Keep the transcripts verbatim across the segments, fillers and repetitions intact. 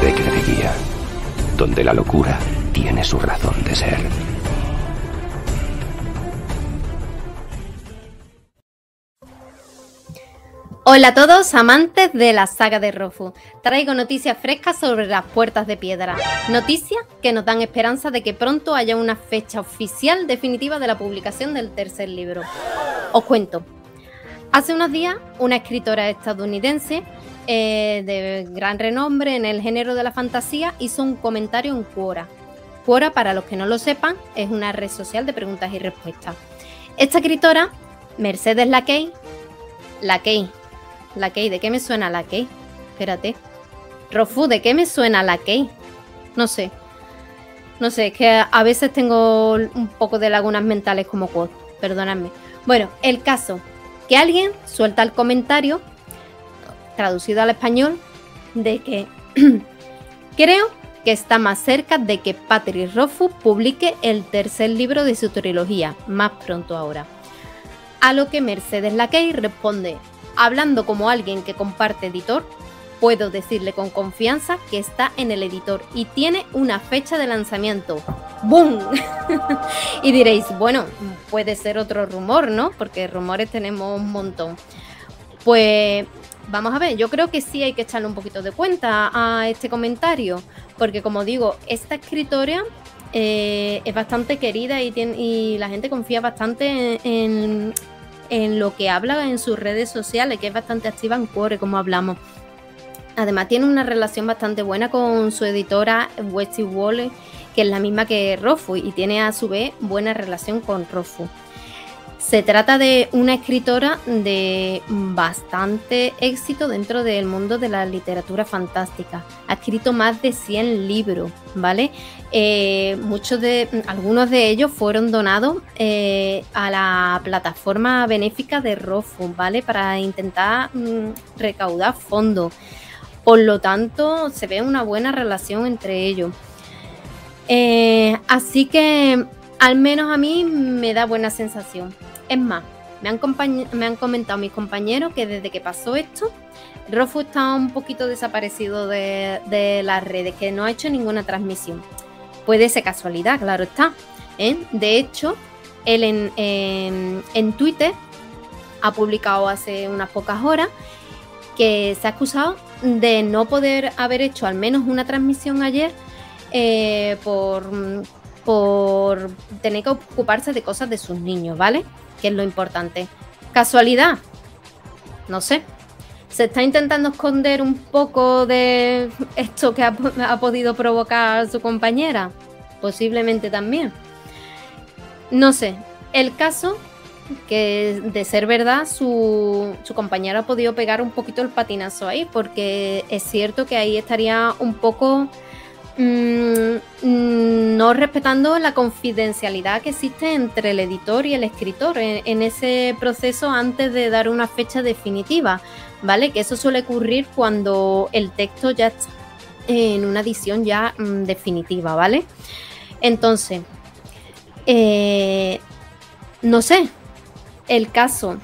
Recrearía, donde la locura tiene su razón de ser. Hola a todos amantes de la saga de Rofu, traigo noticias frescas sobre Las Puertas de Piedra, noticias que nos dan esperanza de que pronto haya una fecha oficial definitiva de la publicación del tercer libro. Os cuento, hace unos días una escritora estadounidense eh, de gran renombre en el género de la fantasía hizo un comentario en Quora. Quora, para los que no lo sepan, es una red social de preguntas y respuestas. Esta escritora, Mercedes Lackey, Lackey, Lackey, ¿de qué me suena Lackey? Espérate. Rofu, ¿de qué me suena Lackey? No sé. No sé, es que a veces tengo un poco de lagunas mentales como Quora. Perdonadme. Bueno, el caso. Que alguien suelta el comentario, traducido al español, de que creo que está más cerca de que Patrick Rothfuss publique el tercer libro de su trilogía, más pronto ahora. A lo que Mercedes Lackey responde: hablando como alguien que comparte editor, puedo decirle con confianza que está en el editor y tiene una fecha de lanzamiento. ¡Bum! Y diréis, bueno, puede ser otro rumor, ¿no? Porque rumores tenemos un montón. Pues vamos a ver, yo creo que sí hay que echarle un poquito de cuenta a este comentario, porque como digo, esta escritora eh, es bastante querida y, tiene, y la gente confía bastante en... en en lo que habla en sus redes sociales, que es bastante activa en Quora, como hablamos. Además tiene una relación bastante buena con su editora Betsy Wolfe, que es la misma que Rofu, y tiene a su vez buena relación con Rofu. Se trata de una escritora de bastante éxito dentro del mundo de la literatura fantástica. Ha escrito más de cien libros, ¿vale? Eh, muchos de, algunos de ellos fueron donados eh, a la plataforma benéfica de Rofu, ¿vale? Para intentar mm, recaudar fondos. Por lo tanto, se ve una buena relación entre ellos. Eh, así que... al menos a mí me da buena sensación. Es más, me han, me han comentado mis compañeros que desde que pasó esto, Rofu está un poquito desaparecido de, de las redes, que no ha hecho ninguna transmisión. Puede ser casualidad, claro está, ¿eh? De hecho, él en, en, en Twitter ha publicado hace unas pocas horas que se ha excusado de no poder haber hecho al menos una transmisión ayer eh, por... por tener que ocuparse de cosas de sus niños, ¿vale? Que es lo importante. ¿Casualidad? No sé. Se está intentando esconder un poco de esto que ha, ha podido provocar su compañera. Posiblemente también. No sé. El caso, que de ser verdad, su, su compañera ha podido pegar un poquito el patinazo ahí, porque es cierto que ahí estaría un poco... Mm, no respetando la confidencialidad que existe entre el editor y el escritor en, en ese proceso antes de dar una fecha definitiva, ¿vale? Que eso suele ocurrir cuando el texto ya está en una edición ya mm, definitiva, ¿vale? Entonces, eh, no sé, el caso.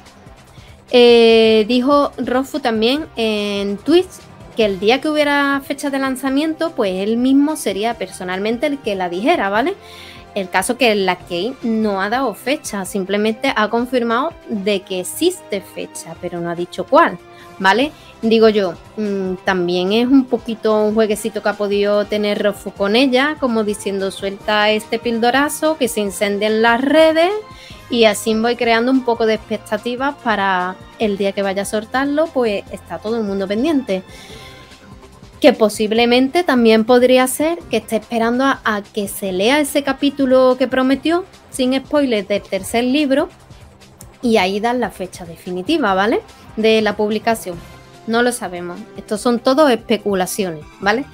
Eh, dijo Rofu también en Twitch que el día que hubiera fecha de lanzamiento, pues él mismo sería personalmente el que la dijera, ¿vale? El caso que la Key no ha dado fecha, simplemente ha confirmado de que existe fecha, pero no ha dicho cuál, ¿vale? Digo yo, mmm, también es un poquito un jueguecito que ha podido tener Rofu con ella, como diciendo, suelta este pildorazo, que se incendien las redes, y así voy creando un poco de expectativas para el día que vaya a soltarlo, pues está todo el mundo pendiente. Que posiblemente también podría ser que esté esperando a, a que se lea ese capítulo que prometió, sin spoilers, del tercer libro, y ahí dan la fecha definitiva, ¿vale? De la publicación. No lo sabemos. Estos son todos especulaciones, ¿vale?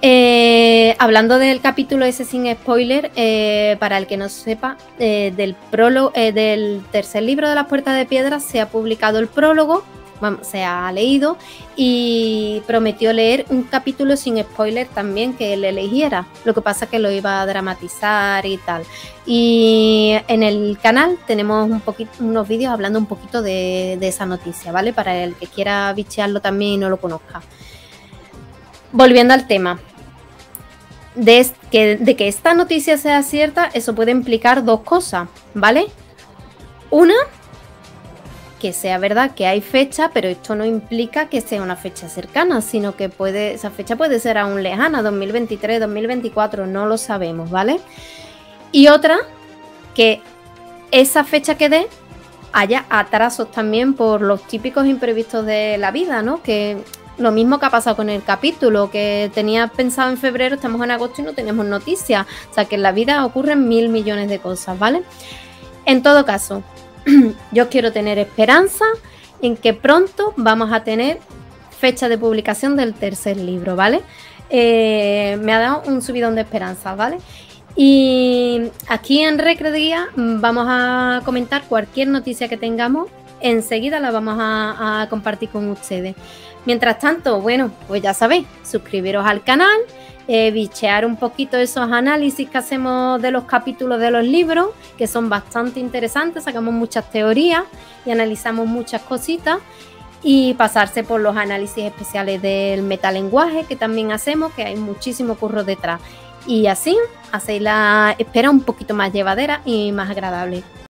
Eh, hablando del capítulo ese sin spoiler, eh, para el que no sepa, eh, del prólogo eh, del tercer libro de Las Puertas de Piedra se ha publicado el prólogo. Bueno, se ha leído y prometió leer un capítulo sin spoiler también que él eligiera. Lo que pasa es que lo iba a dramatizar y tal. Y en el canal tenemos un poquito, unos vídeos hablando un poquito de, de esa noticia, ¿vale? Para el que quiera bichearlo también y no lo conozca. Volviendo al tema, de que, de que esta noticia sea cierta, eso puede implicar dos cosas, ¿vale? Una, que sea verdad que hay fecha, pero esto no implica que sea una fecha cercana, sino que puede, esa fecha puede ser aún lejana, dos mil veintitrés, dos mil veinticuatro, no lo sabemos, ¿vale? Y otra, que esa fecha que dé haya atrasos también por los típicos imprevistos de la vida, ¿no? Que lo mismo que ha pasado con el capítulo, que tenía pensado en febrero, estamos en agosto y no tenemos noticias. O sea, que en la vida ocurren mil millones de cosas, ¿vale? En todo caso, yo quiero tener esperanza en que pronto vamos a tener fecha de publicación del tercer libro, ¿vale? Eh, me ha dado un subidón de esperanza, ¿vale? Y aquí en Recre de Guía vamos a comentar cualquier noticia que tengamos, enseguida la vamos a, a compartir con ustedes. Mientras tanto, bueno, pues ya sabéis, suscribiros al canal, eh, bichear un poquito esos análisis que hacemos de los capítulos de los libros, que son bastante interesantes, sacamos muchas teorías y analizamos muchas cositas, y pasarse por los análisis especiales del metalenguaje que también hacemos, que hay muchísimo curro detrás. Y así hacéis la espera un poquito más llevadera y más agradable.